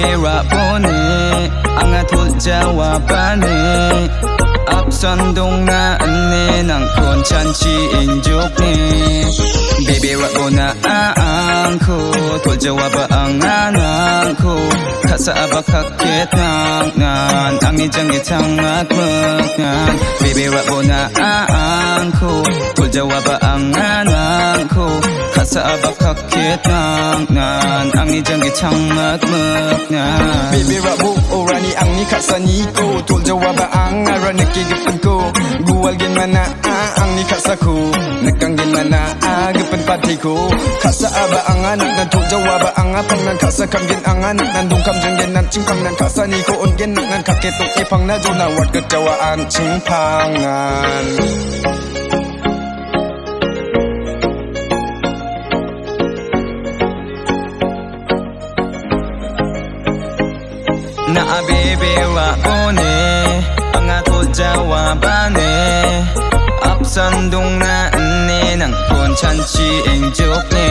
Bebe Rabone, angat hul jawabane, absandong na ane ng konchanchi injok ni Bebe Rabone aang ko, hul jawaba ang nanang ko, kasa abak hakit nang nan, ang ijanggit hangat magnan. Bebe Rabone aang ko, hul jawaba ang nanang ko, kasa abak hakit nang nan, ang ijanggit hangat magnan. Bebe Rabone orani ang ni kasani ko, hul jawaba ang aranik gapan ko, guwal gin mana ang nikasa ko, nakang gin mana gapan pati ko, kasa aba ang anak nan tu jawaba ang apang nan kasa kam gin ang anak nan dungkam jang gin nan chingkam nan kasa ni ko on gin nan kaketok ipang na jo na wat kejawaan chingpangan. Naa Bebe Rabone, angat hul jawabane, absandong na ane ng konchanchi injok ni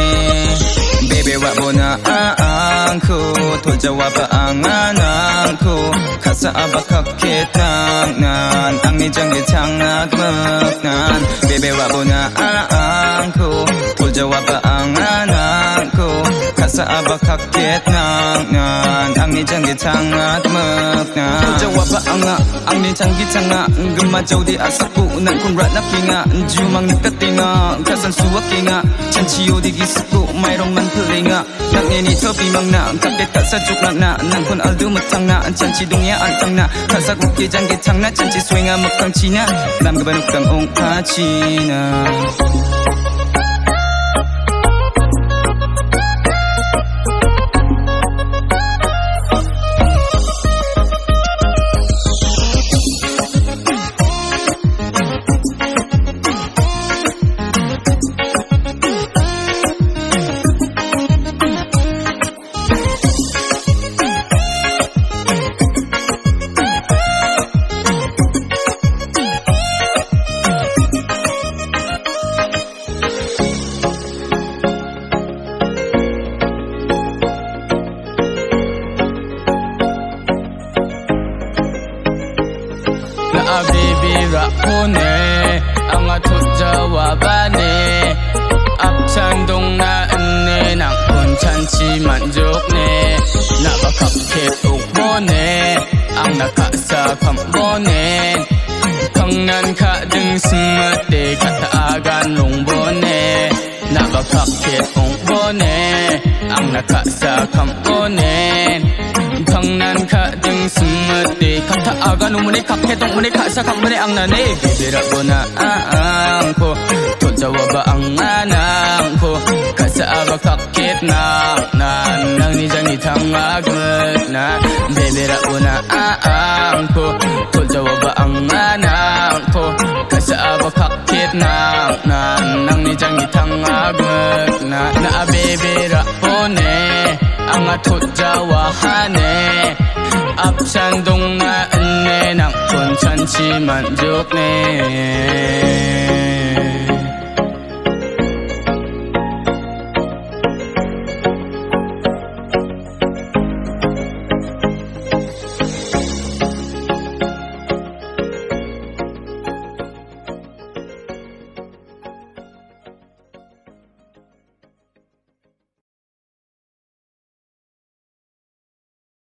Bebe Rabone aang ko, hul jawaba ang anang ko, kasa abak hakit nang nan, ang ijanggit hangat magnan. Bebe Rabone aang ko, hul jawaba ang anang ko, kasa abak hakit nang nan, ang ijanggit hangat magnan. Hul jawaba ang nga, ang ijanggit hangat, gumadyaw di asapo ng kunrat na pinga, jumang nakatinga, kasan suwak kinga, chanchiyo di gispo, mayroong man pilinga, nangini topi mang na, kapetak sa juklak na, nangkon aldo matang na, chanchi dunya antang na, kasak uki janggit hangat, chanchi swinga makang china, lam gabanok kang ong kachina. Naa Bebe Rabone, angat hul jawabane, absandong na ane ng konchanchi manjok ni, nabakakit ukbone, ang nakasakam bone, kangnan ka ding sumate, kataagan longbone, nabakakit ukbone, ang nakasakam bone, kangnan ka ding sumate, kataagan umune kaketong umune kasakam umune ang nani. Bebe Rabone aang ko, hul jawaba ang anang ko, kasa abak hakit nan, nang nijanggit hangat magnan. Bebe Rabone aang ko, hul jawaba ang anang ko, kasa abak hakit nan, nang nijanggit hangat magnan. Naa Bebe Rabone, angat hul jawahane, absandong na ane ng konchanchi manjok ni.